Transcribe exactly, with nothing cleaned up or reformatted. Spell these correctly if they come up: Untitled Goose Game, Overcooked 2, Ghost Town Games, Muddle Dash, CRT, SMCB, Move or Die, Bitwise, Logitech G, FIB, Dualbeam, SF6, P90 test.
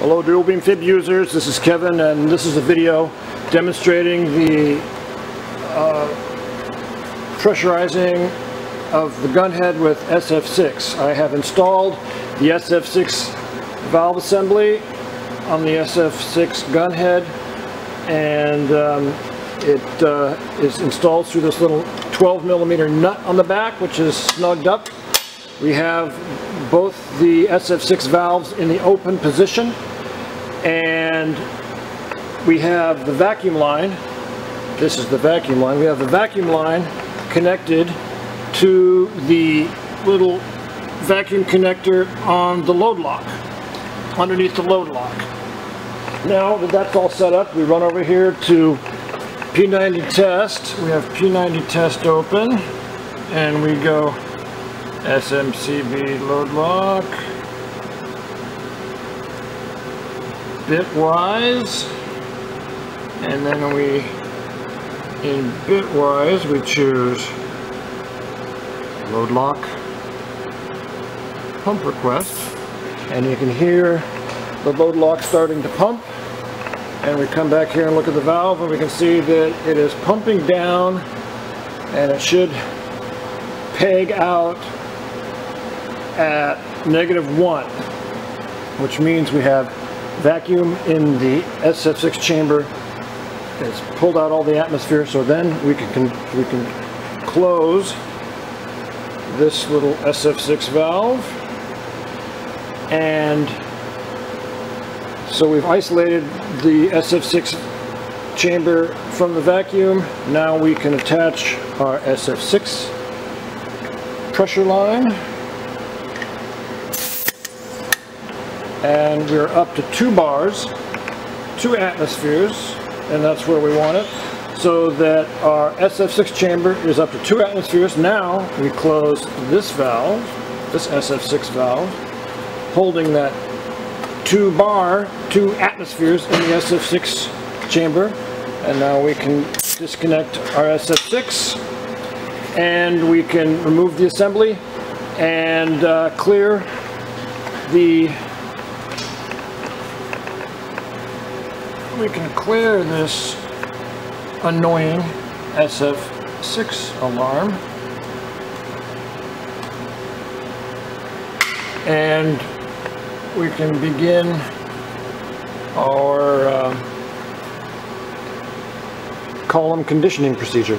Hello Dual Beam F I B users, this is Kevin, and this is a video demonstrating the uh, pressurizing of the gun head with S F six. I have installed the S F six valve assembly on the S F six gun head, and um, it uh, is installed through this little twelve millimeter nut on the back, which is snugged up. We have both the S F six valves in the open position, and we have the vacuum line. This is the vacuum line. We have the vacuum line connected to the little vacuum connector on the load lock, underneath the load lock. Now that that's all set up, we run over here to P ninety test. We have P ninety test open, and we go S M C B load lock, Bitwise, and then we, in Bitwise, we choose load lock, pump request, and you can hear the load lock starting to pump. And we come back here and look at the valve, and we can see that it is pumping down, and it should peg out at negative one, which means we have vacuum in the S F six chamber. It's pulled out all the atmosphere, so then we can, can we can close this little S F six valve, and so we've isolated the S F six chamber from the vacuum. Now we can attach our S F six pressure line, and we're up to two bars, two atmospheres, and that's where we want it, so that our S F six chamber is up to two atmospheres. Now we close this valve, this S F six valve, holding that two bar, two atmospheres in the S F six chamber, and now we can disconnect our S F six, and we can remove the assembly and uh, clear the We can clear this annoying S F six alarm, and we can begin our uh, column conditioning procedure.